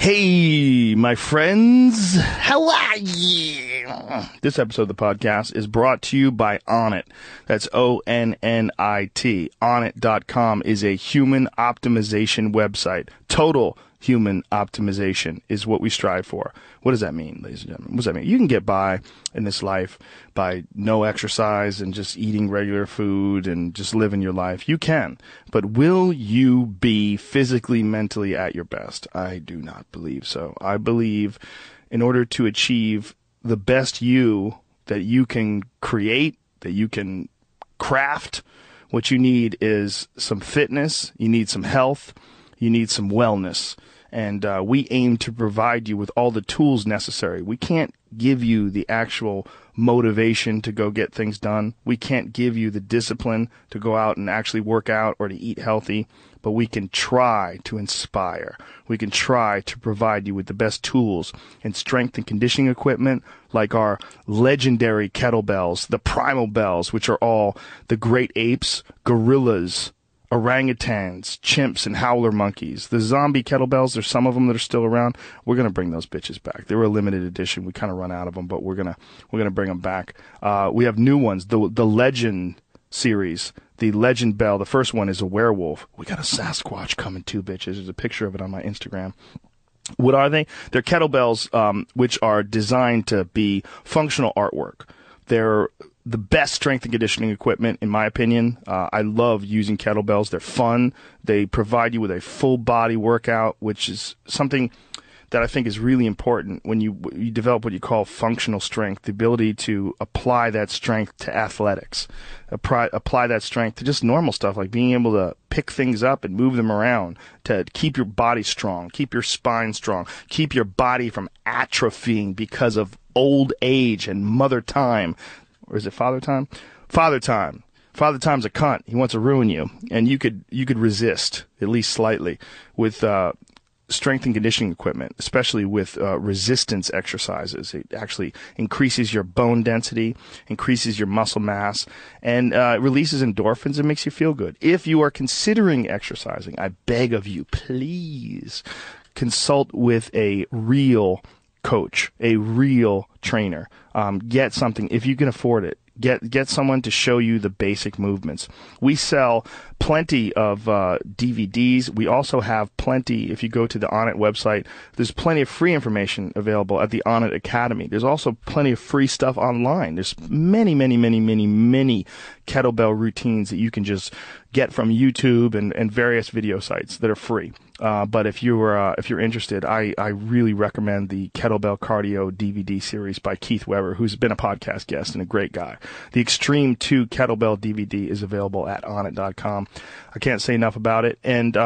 Hey, my friends, how are you? This episode of the podcast is brought to you by Onnit. That's Onnit. Onnit.com is a human optimization website. Total human optimization is what we strive for. What does that mean, ladies and gentlemen? What does that mean? You can get by in this life by no exercise and just eating regular food and just living your life. You can. But will you be physically, mentally at your best? I do not believe so. I believe in order to achieve the best you that you can create, that you can craft, what you need is some fitness, you need some health, you need some wellness. And we aim to provide you with all the tools necessary. We can't give you the actual motivation to go get things done. We can't give you the discipline to go out and actually work out or to eat healthy. But we can try to inspire. We can try to provide you with the best tools and strength and conditioning equipment, like our legendary kettlebells, the primal bells, which are all the great apes, gorillas, orangutans, chimps, and howler monkeys. The zombie kettlebells, there's some of them that are still around. We're going to bring those bitches back. They were a limited edition. We kind of run out of them, but we're going to bring them back. We have new ones. The Legend series, the Legend Bell. The first one is a werewolf. We got a Sasquatch coming too, bitches. There's a picture of it on my Instagram. What are they? They're kettlebells, which are designed to be functional artwork. They're the best strength and conditioning equipment, in my opinion. I love using kettlebells. They're fun. They provide you with a full body workout, which is something that I think is really important when you develop what you call functional strength, the ability to apply that strength to athletics, apply that strength to just normal stuff, like being able to pick things up and move them around, to keep your body strong, keep your spine strong, keep your body from atrophying because of old age and mother time. Or is it father time? Father time. Father time's a cunt. He wants to ruin you. And you could resist, at least slightly, with strength and conditioning equipment, especially with resistance exercises. It actually increases your bone density, increases your muscle mass, and releases endorphins and makes you feel good. If you are considering exercising, I beg of you, please consult with a real coach, a real trainer. Get something if you can afford it. Get someone to show you the basic movements. We sell plenty of DVDs. We also have plenty, if you go to the Onnit website, there's plenty of free information available at the Onnit Academy. There's also plenty of free stuff online. There's many, many, many, many, many kettlebell routines that you can just get from YouTube and various video sites that are free. But if you're interested, I really recommend the Kettlebell Cardio DVD series by Keith Weber, who's been a podcast guest and a great guy. The Extreme 2 Kettlebell DVD is available at onnit.com. I can't say enough about it. And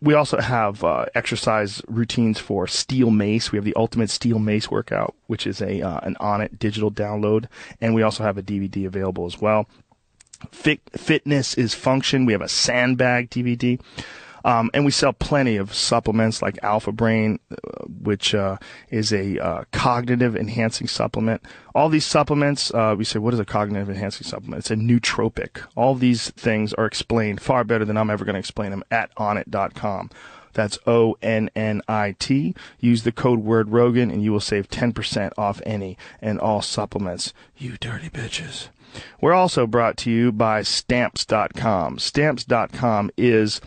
we also have exercise routines for steel mace. We have the Ultimate Steel Mace Workout, which is an Onnit digital download. And we also have a DVD available as well. Fitness is Function. We have a Sandbag DVD. And we sell plenty of supplements like Alpha Brain, which is a cognitive enhancing supplement. All these supplements, we say, what is a cognitive enhancing supplement? It's a nootropic. All these things are explained far better than I'm ever going to explain them at onnit.com. That's Onnit. Use the code word Rogan and you will save 10% off any and all supplements. You dirty bitches. We're also brought to you by stamps.com. Stamps.com is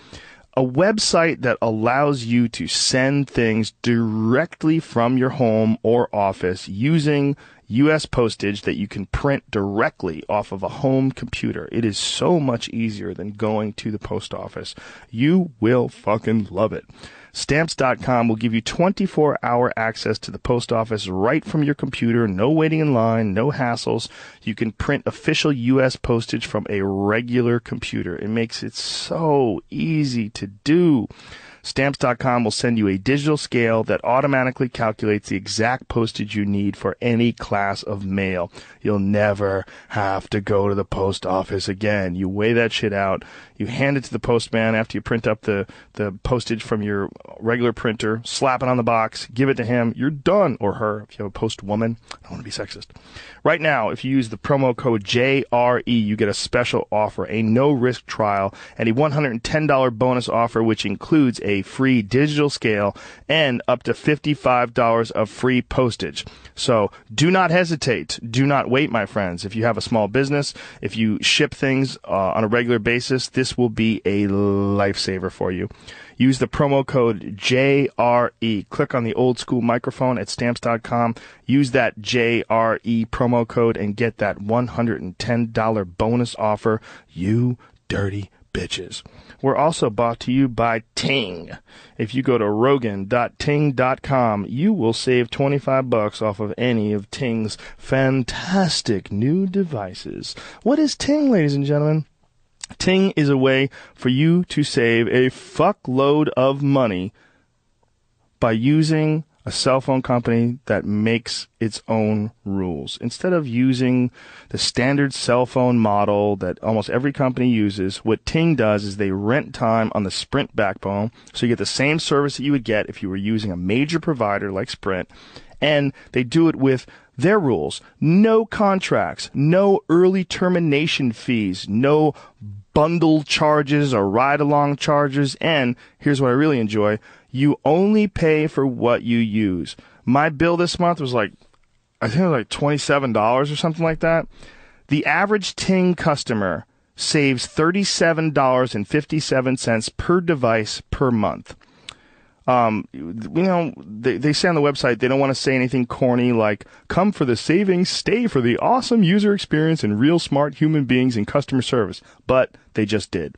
a website that allows you to send things directly from your home or office using U.S. postage that you can print directly off of a home computer. It is so much easier than going to the post office. You will fucking love it. Stamps.com will give you 24-hour access to the post office right from your computer. No waiting in line, no hassles. You can print official U.S. postage from a regular computer. It makes it so easy to do. Stamps.com will send you a digital scale that automatically calculates the exact postage you need for any class of mail. You'll never have to go to the post office again. You weigh that shit out. You hand it to the postman after you print up the postage from your regular printer, slap it on the box, give it to him. You're done, or her, if you have a postwoman. I don't want to be sexist. Right now, if you use the promo code JRE, you get a special offer, a no-risk trial, and a $110 bonus offer, which includes a a free digital scale and up to $55 of free postage. So do not hesitate. Do not wait, my friends. If you have a small business, if you ship things on a regular basis, this will be a lifesaver for you. Use the promo code JRE. Click on the old school microphone at stamps.com. Use that JRE promo code and get that $110 bonus offer. You dirty bitches. We're also brought to you by Ting. If you go to rogan.ting.com, you will save $25 off of any of Ting's fantastic new devices. What is Ting, ladies and gentlemen? Ting is a way for you to save a fuckload of money by using a cell phone company that makes its own rules. Instead of using the standard cell phone model that almost every company uses, what Ting does is they rent time on the Sprint backbone, so you get the same service that you would get if you were using a major provider like Sprint, and they do it with their rules. No contracts, no early termination fees, no bundle charges or ride-along charges, and here's what I really enjoy: you only pay for what you use. My bill this month was like, I think it was like $27 or something like that. The average Ting customer saves $37.57 per device per month. You know, they say on the website they don't want to say anything corny like, come for the savings, stay for the awesome user experience and real smart human beings in customer service, but they just did.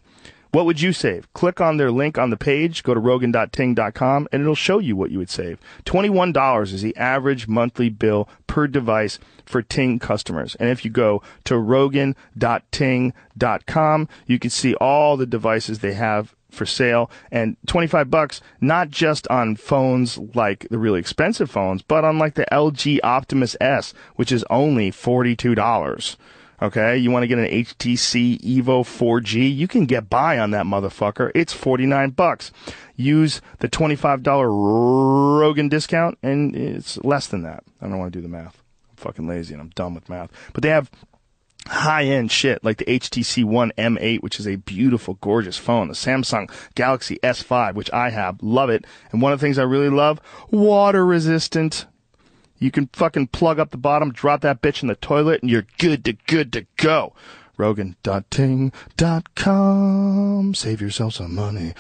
What would you save? Click on their link on the page, go to rogan.ting.com, and it'll show you what you would save. $21 is the average monthly bill per device for Ting customers. And if you go to rogan.ting.com, you can see all the devices they have for sale, and $25, not just on phones like the really expensive phones, but on like the LG Optimus S, which is only $42. Okay, you want to get an HTC Evo 4G, you can get by on that motherfucker. It's $49. Use the $25 Rogan discount, and it's less than that. I don't want to do the math. I'm fucking lazy, and I'm dumb with math. But they have high-end shit like the HTC One M8, which is a beautiful, gorgeous phone, the Samsung Galaxy S5, which I have, love it, and one of the things I really love, water-resistant. You can fucking plug up the bottom, drop that bitch in the toilet, and you're good to go. Rogan.ting.com. Save yourself some money.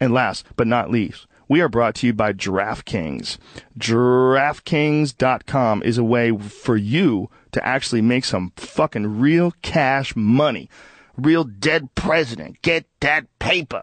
And last but not least, we are brought to you by DraftKings. DraftKings.com is a way for you to actually make some fucking real cash money. Real dead president. Get that paper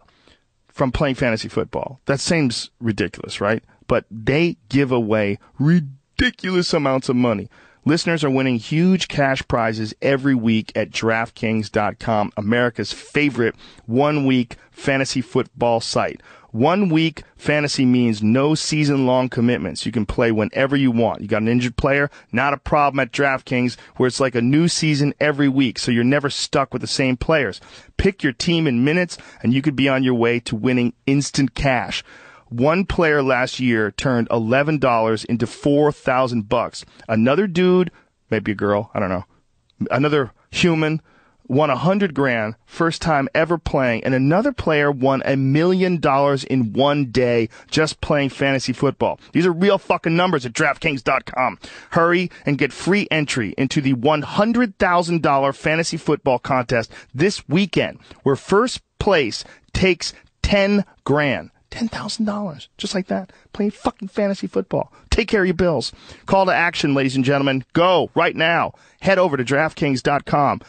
from playing fantasy football. That seems ridiculous, right? But they give away ridiculous amounts of money. Listeners are winning huge cash prizes every week at DraftKings.com, America's favorite one-week fantasy football site. One-week fantasy means no season-long commitments. You can play whenever you want. You got an injured player? Not a problem at DraftKings, where it's like a new season every week, so you're never stuck with the same players. Pick your team in minutes, and you could be on your way to winning instant cash. One player last year turned $11 into $4,000. Another dude, maybe a girl, I don't know, another human won $100,000, first time ever playing, and another player won $1 million in one day just playing fantasy football. These are real fucking numbers at DraftKings.com. Hurry and get free entry into the $100,000 fantasy football contest this weekend, where first place takes $10,000. $10,000, just like that, playing fucking fantasy football. Take care of your bills. Call to action, ladies and gentlemen. Go right now. Head over to DraftKings.com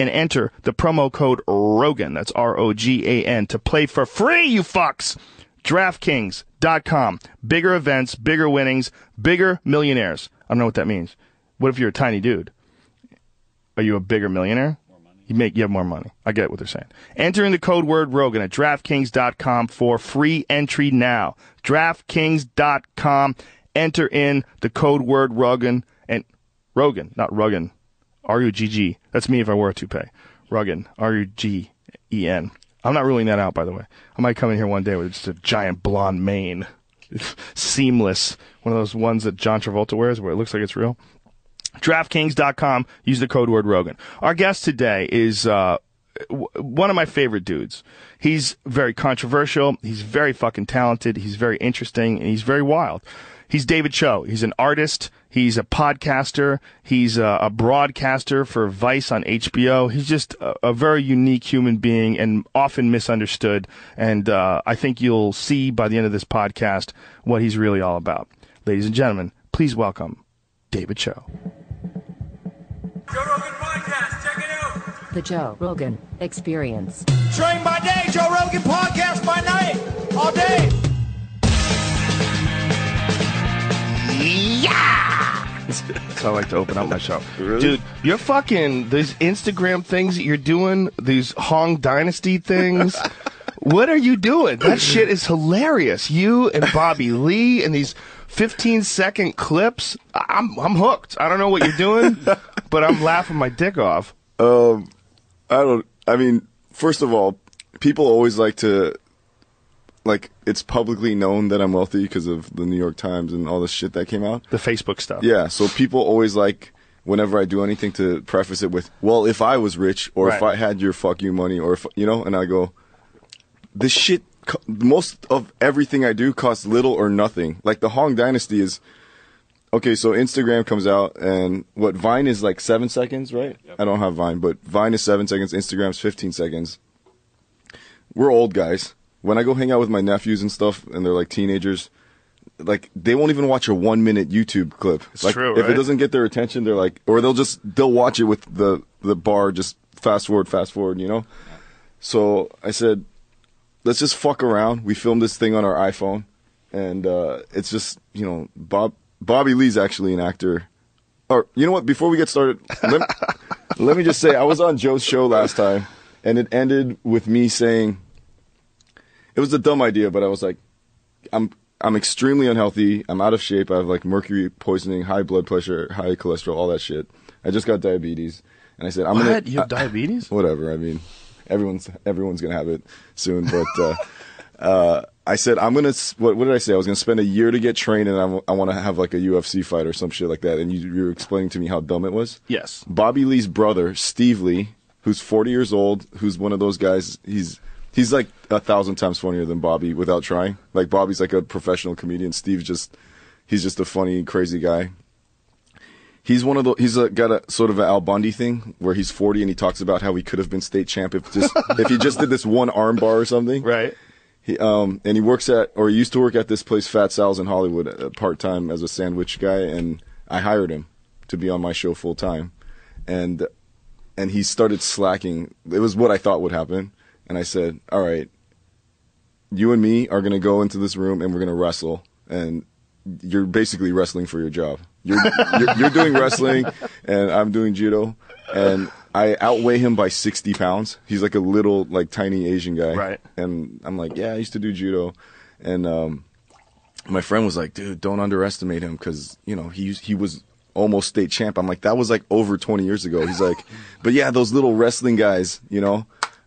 and enter the promo code ROGAN, that's R-O-G-A-N, to play for free, you fucks. DraftKings.com. Bigger events, bigger winnings, bigger millionaires. I don't know what that means. What if you're a tiny dude? Are you a bigger millionaire? You have more money. I get what they're saying. Enter in the code word Rogan at DraftKings.com for free entry now. DraftKings.com. Enter in the code word Rogan and Rogan, not Ruggin. R-U-G-G. That's me if I wore a toupee. Ruggin. R-U-G-E-N. I'm not ruling that out, by the way. I might come in here one day with just a giant blonde mane. It's seamless. One of those ones that John Travolta wears where it looks like it's real. DraftKings.com. Use the code word Rogan. Our guest today is one of my favorite dudes. He's very controversial. He's very fucking talented. He's very interesting, and he's very wild. He's David Cho. He's an artist. He's a podcaster. He's a broadcaster for Vice on HBO. He's just a very unique human being and often misunderstood. And I think you'll see by the end of this podcast what he's really all about. Ladies and gentlemen, please welcome David Cho. Joe Rogan Podcast. Check it out. The Joe Rogan Experience. Train by day, Joe Rogan Podcast by night, all day. Yeah! That's how I like to open up my show. Really? Dude, you're fucking, these Instagram things that you're doing, these Hong Dynasty things, what are you doing? That shit is hilarious. You and Bobby Lee and these 15-second clips, I'm hooked. I don't know what you're doing, but I'm laughing my dick off. I mean, first of all, people always like to, like, it's publicly known that I'm wealthy because of the New York Times and all the shit that came out. The Facebook stuff. Yeah, so people always like, whenever I do anything, to preface it with, well, if I was rich, or right, if I had your fuck you money, or if, you know, and I go, this shit, most of everything I do costs little or nothing. Like, the Hong Dynasty is, okay, so Instagram comes out, and what, Vine is like 7 seconds, right? Yep. I don't have Vine, but Vine is 7 seconds, Instagram's 15 seconds. We're old guys. When I go hang out with my nephews and stuff, and they're like teenagers, like, they won't even watch a 1 minute YouTube clip. It's like, true, right? If it doesn't get their attention, they're like, or they'll watch it with the bar, just fast forward, you know? So I said, let's just fuck around. We filmed this thing on our iPhone, and it's just, you know, Bobby Lee's actually an actor. Or, you know what, before we get started, let me just say, I was on Joe's show last time, and it ended with me saying, it was a dumb idea, but I was like, I'm extremely unhealthy. I'm out of shape. I have like mercury poisoning, high blood pressure, high cholesterol, all that shit. I just got diabetes, and I said, I'm gonna. You have diabetes? Whatever. I mean, everyone's gonna have it soon. But I said, I'm gonna. What did I say? I was gonna spend a year to get trained, and I want to have like a UFC fight or some shit like that. And you were explaining to me how dumb it was. Yes. Bobby Lee's brother, Steve Lee, who's 40 years old, who's one of those guys. He's like 1,000 times funnier than Bobby without trying. Like, Bobby's like a professional comedian. Steve's just, he's just a funny, crazy guy. He's one of the, got a sort of an Al Bundy thing where he's 40 and he talks about how he could have been state champ if he just did this one arm bar or something. Right. He, and he works at, or he used to work at this place, Fat Sal's in Hollywood, part-time as a sandwich guy. And I hired him to be on my show full-time. And he started slacking. It was what I thought would happen. And I said, all right, you and me are going to go into this room and we're going to wrestle. And you're basically wrestling for your job. You're doing wrestling and I'm doing judo. And I outweigh him by 60 pounds. He's like a little, like, tiny Asian guy. Right. And I'm like, yeah, I used to do judo. And my friend was like, dude, don't underestimate him because, you know, he was almost state champ. I'm like, that was like over 20 years ago. He's like, but yeah, those little wrestling guys, you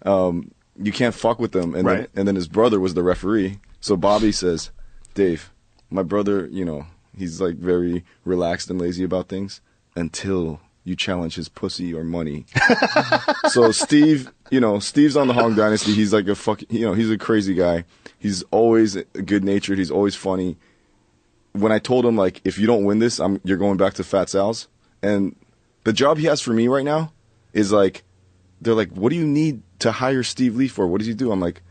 know. You can't fuck with them. And, right, then his brother was the referee. So Bobby says, Dave, my brother, you know, he's like very relaxed and lazy about things until you challenge his pussy or money. So Steve, you know, Steve's on the Hong Dynasty. He's like a fucking, you know, he's a crazy guy. He's always good-natured. He's always funny. When I told him, like, if you don't win this, you're going back to Fat Sal's. And the job he has for me right now is like, they're like, what do you need to hire Steve Lee for? What does he do? I'm like,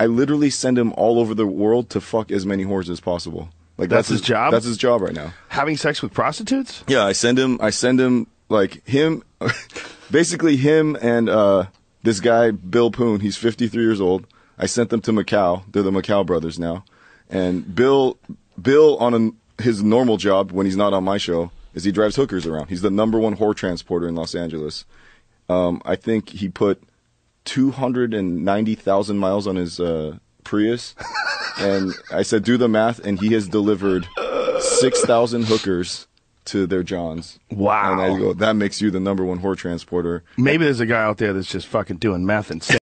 I literally send him all over the world to fuck as many whores as possible. Like, that's his job. That's his job right now. Having sex with prostitutes? Yeah, I send him like him, basically him and this guy Bill Poon. He's 53 years old. I sent them to Macau. They're the Macau brothers now. And Bill on his normal job when he's not on my show is he drives hookers around. He's the #1 whore transporter in Los Angeles. I think he put 290,000 miles on his Prius, and I said, do the math, and he has delivered 6,000 hookers to their johns. Wow. And I go, that makes you the #1 whore transporter. Maybe there's a guy out there that's just fucking doing math and